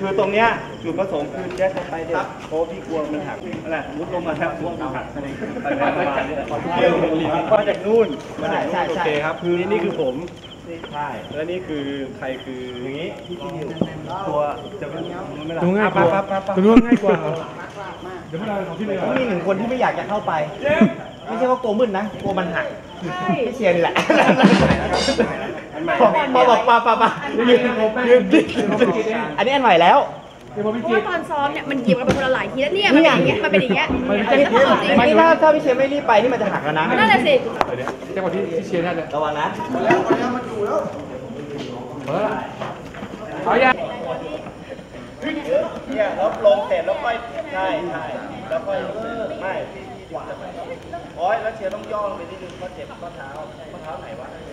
คือตรงเนี้ยจุดประสงค์คือแจ็คไปเด็กโค้พี่กลัวมันหักอะไรมุดลงมาแล้วร่วงหักอะไรมาจากนู่นมาจากนู่นโอเคครับคือนี่คือผมใช่แล้วนี่คือใครคืออย่างนี้ตัวจะดูง่ายกว่าดูง่ายกว่าเดี๋ยวเรามีหนึ่งคนที่ไม่อยากจะเข้าไปไม่ใช่ว่ากลัวมึนนะกลัวมันหักไม่เชียร์นี่แหละมาบอกมาอันนี้อันใหม่แล้วเพราะว่าตอนซ้อมเนี่ยมันยิบกันไปคนละหลายทีแล้วเนี่ยมันอย่างเงี้ยมันเป็นอย่างเงี้ยไม่ถ้าพี่เชียร์ไม่รีบไปนี่มันจะหักแล้วนะน่าจะเสร็จเจ้าของที่เชียร์น่าจะระวังนะแล้วมันอยู่แล้วเอาอย่างเนี่ยแล้วลงเสร็จแล้วค่อยใช่แล้วค่อยไม่หวานโอ้ยแล้วเชียร์ต้องย่อลงไปนิดนึงเพราะเจ็บข้อเท้าไหนวะแ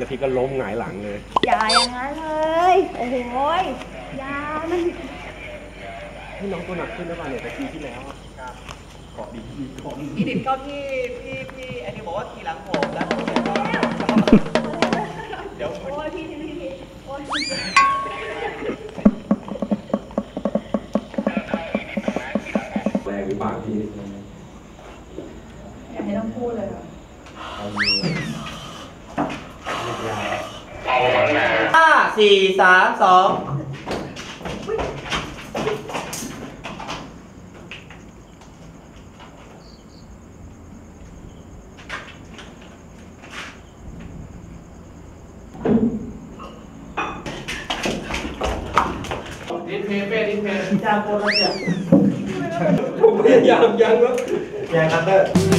ล้วพี่ก็ล้มหงายหลังเลยอย่าอย่างนั้นเลยโอ้โหอย่ามันพี่น้องตัวหนักขึ้นแล้วป่ะเนี่ยแต่ทีที่แล้วเกาะดีที่เกาะดีดิบก็พี่อันนี้บอกว่าทีหลังผมแล้วเดี๋ยวโอ้ยพี่โอ้ยแรงหรือเปล่าพี่อย่าให้ต้องพูดเลย5 4 3 2ดิเพย์จามโกนแล้วเนี่ยผมพยายามยังครับยังครับเด้อ